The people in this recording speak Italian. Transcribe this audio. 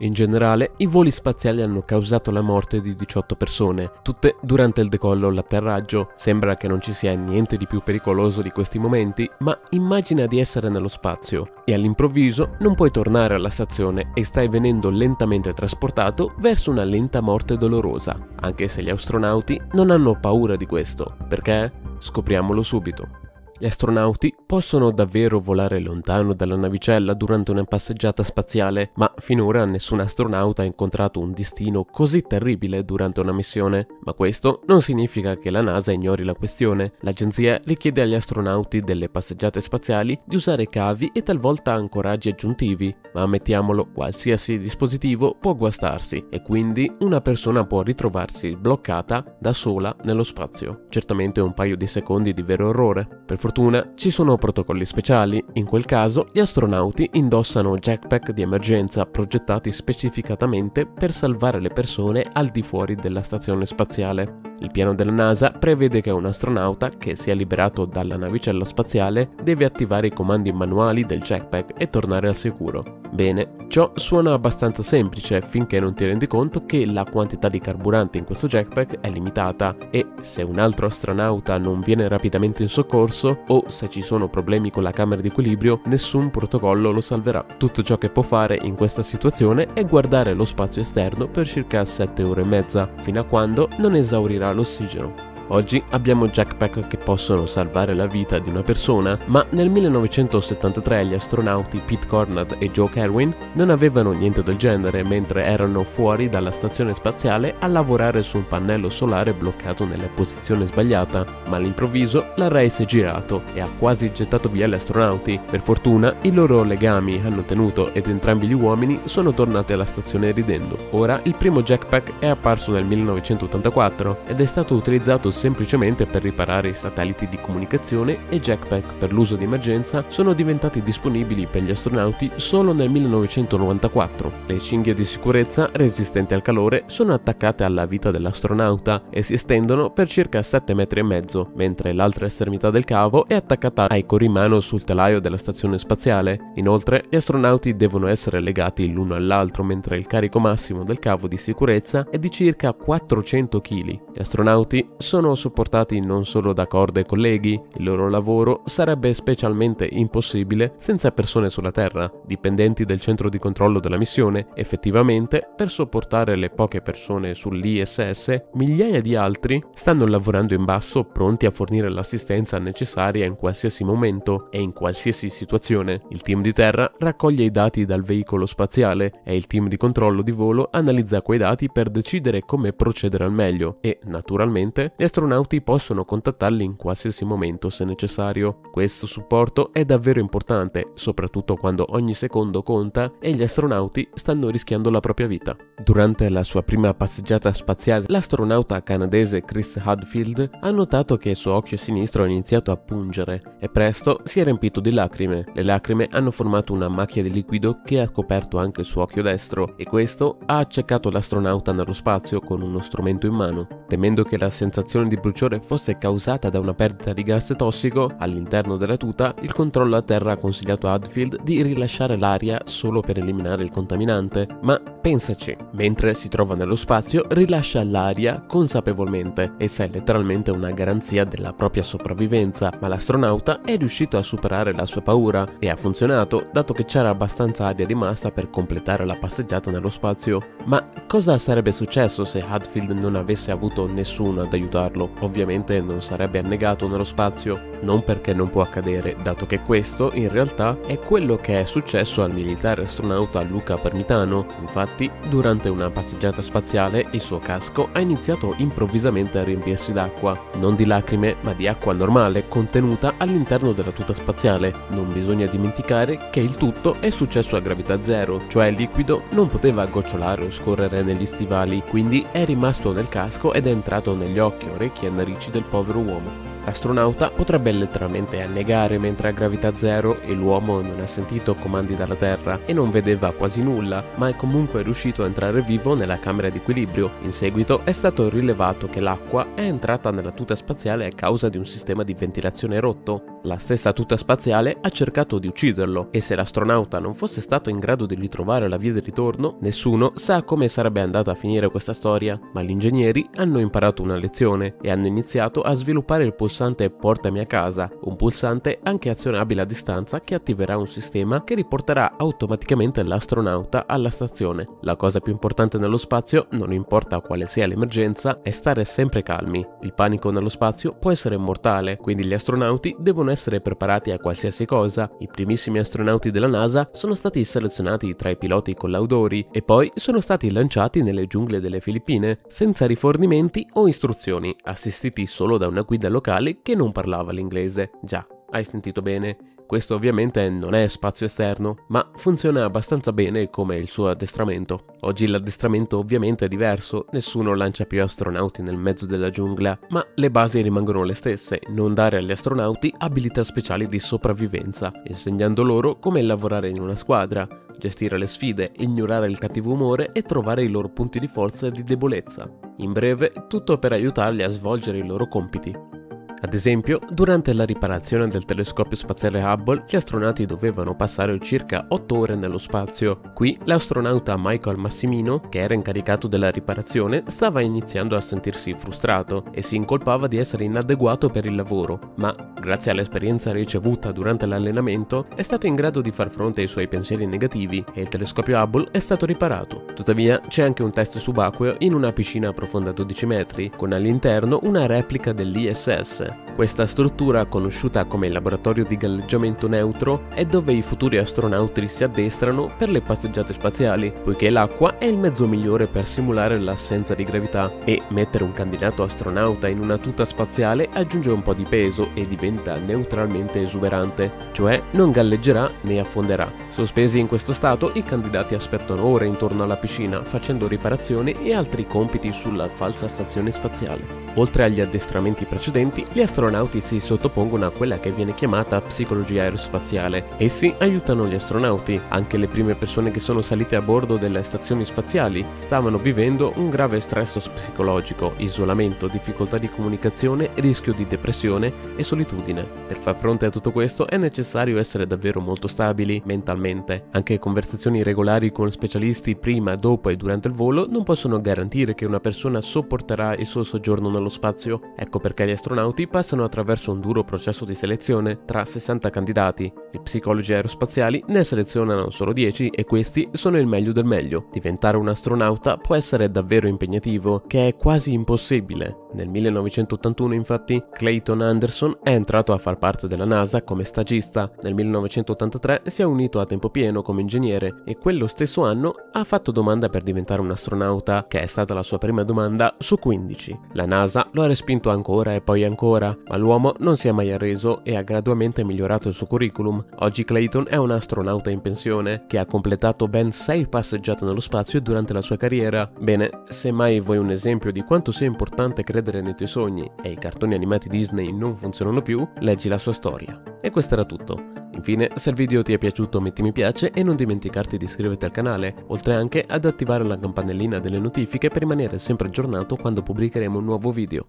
In generale, i voli spaziali hanno causato la morte di 18 persone, tutte durante il decollo o l'atterraggio. Sembra che non ci sia niente di più pericoloso di questi momenti, ma immagina di essere nello spazio e all'improvviso non puoi tornare alla stazione e stai venendo lentamente trasportato verso una lenta morte dolorosa, anche se gli astronauti non hanno paura di questo. Perché? Scopriamolo subito. Gli astronauti possono davvero volare lontano dalla navicella durante una passeggiata spaziale, ma finora nessun astronauta ha incontrato un destino così terribile durante una missione. Ma questo non significa che la NASA ignori la questione. L'agenzia richiede agli astronauti delle passeggiate spaziali di usare cavi e talvolta ancoraggi aggiuntivi, ma ammettiamolo, qualsiasi dispositivo può guastarsi e quindi una persona può ritrovarsi bloccata da sola nello spazio. Certamente un paio di secondi di vero orrore. Per fortuna ci sono protocolli speciali. In quel caso gli astronauti indossano jetpack di emergenza progettati specificatamente per salvare le persone al di fuori della stazione spaziale. Il piano della NASA prevede che un astronauta che sia liberato dalla navicella spaziale deve attivare i comandi manuali del jetpack e tornare al sicuro. Bene, ciò suona abbastanza semplice finché non ti rendi conto che la quantità di carburante in questo jetpack è limitata e se un altro astronauta non viene rapidamente in soccorso o se ci sono problemi con la camera di equilibrio, nessun protocollo lo salverà. Tutto ciò che può fare in questa situazione è guardare lo spazio esterno per circa 7 ore e mezza, fino a quando non esaurirà l'ossigeno. Oggi abbiamo jetpack che possono salvare la vita di una persona, ma nel 1973 gli astronauti Pete Conrad e Joe Kerwin non avevano niente del genere mentre erano fuori dalla stazione spaziale a lavorare su un pannello solare bloccato nella posizione sbagliata, ma all'improvviso l'array si è girato e ha quasi gettato via gli astronauti. Per fortuna i loro legami hanno tenuto ed entrambi gli uomini sono tornati alla stazione ridendo. Ora il primo jetpack è apparso nel 1984 ed è stato utilizzato semplicemente per riparare i satelliti di comunicazione e jetpack per l'uso di emergenza sono diventati disponibili per gli astronauti solo nel 1994. Le cinghie di sicurezza resistenti al calore sono attaccate alla vita dell'astronauta e si estendono per circa 7 metri e mezzo, mentre l'altra estremità del cavo è attaccata ai corimano sul telaio della stazione spaziale. Inoltre gli astronauti devono essere legati l'uno all'altro mentre il carico massimo del cavo di sicurezza è di circa 400 kg. Gli astronauti sono supportati non solo da corde e colleghi, il loro lavoro sarebbe specialmente impossibile senza persone sulla Terra, dipendenti del centro di controllo della missione. Effettivamente, per sopportare le poche persone sull'ISS, migliaia di altri stanno lavorando in basso pronti a fornire l'assistenza necessaria in qualsiasi momento e in qualsiasi situazione. Il team di terra raccoglie i dati dal veicolo spaziale e il team di controllo di volo analizza quei dati per decidere come procedere al meglio e, naturalmente, gli astronauti possono contattarli in qualsiasi momento se necessario. Questo supporto è davvero importante, soprattutto quando ogni secondo conta e gli astronauti stanno rischiando la propria vita. Durante la sua prima passeggiata spaziale, l'astronauta canadese Chris Hadfield ha notato che il suo occhio sinistro ha iniziato a pungere e presto si è riempito di lacrime. Le lacrime hanno formato una macchia di liquido che ha coperto anche il suo occhio destro e questo ha accecato l'astronauta nello spazio con uno strumento in mano. Temendo che la sensazione di bruciore fosse causata da una perdita di gas tossico all'interno della tuta, il controllo a terra ha consigliato a Hadfield di rilasciare l'aria solo per eliminare il contaminante. Ma pensaci, mentre si trova nello spazio rilascia l'aria consapevolmente, essa è letteralmente una garanzia della propria sopravvivenza, ma l'astronauta è riuscito a superare la sua paura e ha funzionato dato che c'era abbastanza aria rimasta per completare la passeggiata nello spazio. Ma cosa sarebbe successo se Hadfield non avesse avuto nessuno ad aiutarlo? Ovviamente non sarebbe annegato nello spazio, non perché non può accadere, dato che questo in realtà è quello che è successo al militare astronauta Luca Parmitano. Infatti, durante una passeggiata spaziale il suo casco ha iniziato improvvisamente a riempirsi d'acqua, non di lacrime ma di acqua normale contenuta all'interno della tuta spaziale. Non bisogna dimenticare che il tutto è successo a gravità zero, cioè il liquido non poteva gocciolare o scorrere negli stivali, quindi è rimasto nel casco ed è entrato negli occhi, orecchie e narici del povero uomo. L'astronauta potrebbe letteralmente annegare mentre a gravità zero e l'uomo non ha sentito comandi dalla Terra e non vedeva quasi nulla, ma è comunque riuscito a entrare vivo nella camera di equilibrio. In seguito è stato rilevato che l'acqua è entrata nella tuta spaziale a causa di un sistema di ventilazione rotto. la stessa tuta spaziale ha cercato di ucciderlo e se l'astronauta non fosse stato in grado di ritrovare la via di ritorno, nessuno sa come sarebbe andata a finire questa storia, ma gli ingegneri hanno imparato una lezione e hanno iniziato a sviluppare il pulsante Portami a casa, un pulsante anche azionabile a distanza che attiverà un sistema che riporterà automaticamente l'astronauta alla stazione. La cosa più importante nello spazio, non importa quale sia l'emergenza, è stare sempre calmi. Il panico nello spazio può essere mortale, quindi gli astronauti devono essere preparati a qualsiasi cosa. I primissimi astronauti della NASA sono stati selezionati tra i piloti collaudori e poi sono stati lanciati nelle giungle delle Filippine, senza rifornimenti o istruzioni, assistiti solo da una guida locale che non parlava l'inglese. Già, hai sentito bene. Questo ovviamente non è spazio esterno, ma funziona abbastanza bene come il suo addestramento. Oggi l'addestramento ovviamente è diverso, nessuno lancia più astronauti nel mezzo della giungla, ma le basi rimangono le stesse, non dare agli astronauti abilità speciali di sopravvivenza, insegnando loro come lavorare in una squadra, gestire le sfide, ignorare il cattivo umore e trovare i loro punti di forza e di debolezza. In breve, tutto per aiutarli a svolgere i loro compiti. Ad esempio, durante la riparazione del telescopio spaziale Hubble, gli astronauti dovevano passare circa 8 ore nello spazio. Qui, l'astronauta Michael Massimino, che era incaricato della riparazione, stava iniziando a sentirsi frustrato e si incolpava di essere inadeguato per il lavoro, ma, grazie all'esperienza ricevuta durante l'allenamento, è stato in grado di far fronte ai suoi pensieri negativi e il telescopio Hubble è stato riparato. Tuttavia, c'è anche un test subacqueo in una piscina profonda 12 metri, con all'interno una replica dell'ISS. Questa struttura, conosciuta come laboratorio di galleggiamento neutro, è dove i futuri astronauti si addestrano per le passeggiate spaziali, poiché l'acqua è il mezzo migliore per simulare l'assenza di gravità e mettere un candidato astronauta in una tuta spaziale aggiunge un po' di peso e diventa neutralmente esuberante, cioè non galleggerà né affonderà. Sospesi in questo stato, i candidati aspettano ore intorno alla piscina facendo riparazioni e altri compiti sulla falsa stazione spaziale. Oltre agli addestramenti precedenti, gli astronauti si sottopongono a quella che viene chiamata psicologia aerospaziale. Essi aiutano gli astronauti, anche le prime persone che sono salite a bordo delle stazioni spaziali stavano vivendo un grave stress psicologico, isolamento, difficoltà di comunicazione, rischio di depressione e solitudine. Per far fronte a tutto questo è necessario essere davvero molto stabili mentalmente. Anche conversazioni regolari con specialisti prima, dopo e durante il volo non possono garantire che una persona sopporterà il suo soggiorno nello spazio. Ecco perché gli astronauti passano attraverso un duro processo di selezione tra 60 candidati. I psicologi aerospaziali ne selezionano solo 10 e questi sono il meglio del meglio. Diventare un astronauta può essere davvero impegnativo, che è quasi impossibile. Nel 1981, infatti, Clayton Anderson è entrato a far parte della NASA come stagista. Nel 1983 si è unito a tempo pieno come ingegnere e quello stesso anno ha fatto domanda per diventare un astronauta, che è stata la sua prima domanda su 15. La NASA lo ha respinto ancora e poi ancora, ma l'uomo non si è mai arreso e ha gradualmente migliorato il suo curriculum. Oggi Clayton è un astronauta in pensione che ha completato ben 6 passeggiate nello spazio durante la sua carriera. Bene, se mai vuoi un esempio di quanto sia importante credere nei tuoi sogni e i cartoni animati Disney non funzionano più, leggi la sua storia. E questo era tutto. Infine, se il video ti è piaciuto metti mi piace e non dimenticarti di iscriverti al canale, oltre anche ad attivare la campanellina delle notifiche per rimanere sempre aggiornato quando pubblicheremo un nuovo video.